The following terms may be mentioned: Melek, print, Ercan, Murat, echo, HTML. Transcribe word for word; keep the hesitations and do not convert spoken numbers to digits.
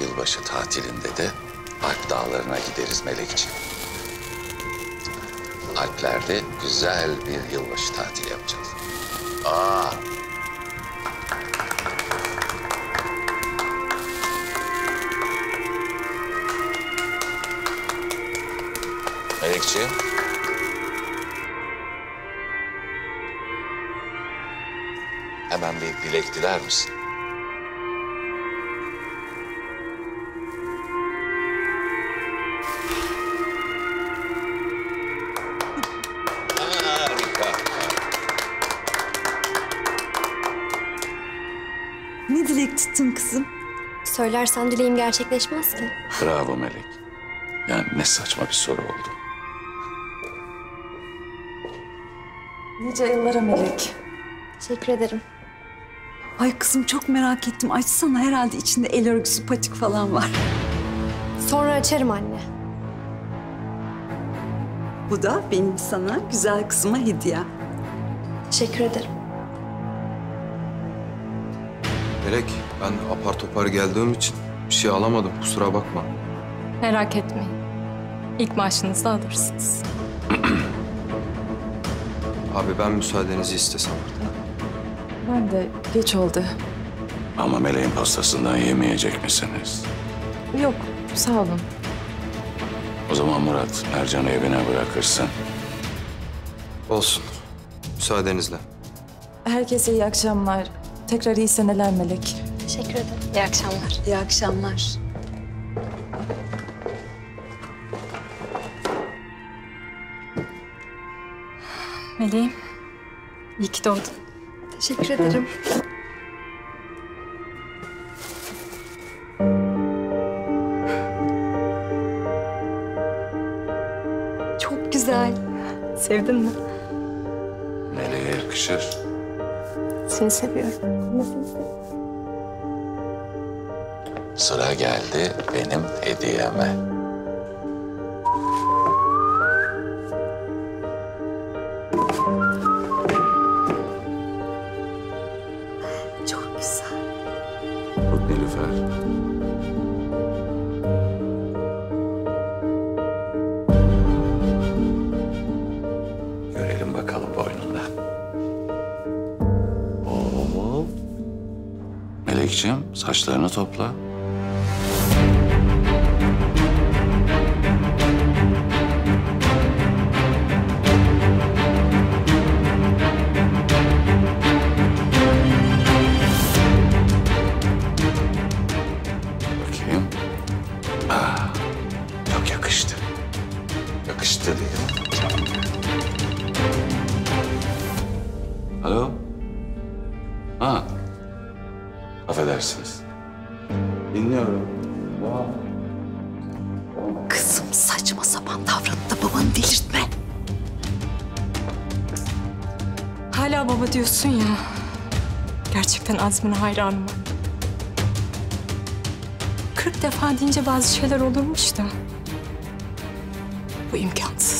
Yılbaşı tatilinde de Alp Dağları'na gideriz Melekciğim. Alplerde güzel bir yılbaşı tatili yapacağız. Aa! Melekciğim. Hemen bir dilek diler misin? Ne dilek tuttun kızım? Söylersen dileğim gerçekleşmez ki. Bravo Melek. Yani ne saçma bir soru oldu. Nice yıllara Melek. Teşekkür ederim. Ay kızım çok merak ettim. Açsana, herhalde içinde el örgüsü, patik falan var. Sonra açarım anne. Bu da benim sana güzel kızıma hediye. Teşekkür ederim. Melek, ben apar topar geldiğim için bir şey alamadım. Kusura bakma. Merak etmeyin. İlk maaşınızı alırsınız. Abi ben müsaadenizi istesem. Ben de. Geç oldu. Ama Melek'in pastasından yemeyecek misiniz? Yok, sağ olun. O zaman Murat, Ercan'ı evine bırakırsın. Olsun. Müsaadenizle. Herkese iyi akşamlar. Tekrar iyi seneler Melek. Teşekkür ederim. İyi akşamlar. İyi akşamlar. Melek'im, iyi ki doğdun. Teşekkür ederim. Çok güzel. Sevdin mi? Melek'e yakışır. Seni seviyorum. Sıra geldi benim hediyeme. Çok güzel. Bak Nilüfer. Görelim bakalım boynunda. Melekciğim, saçlarını topla. Bakayım. Aa, çok yakıştı. Yakıştı diyor. Alo? Ha. Affedersiniz. Dinliyorum. Devam. Devam. Kızım saçma sapan davranıp da babanı delirtme. Hala baba diyorsun ya. Gerçekten azmine hayranım. Kırk defa deyince bazı şeyler olurmuş da. Bu imkansız.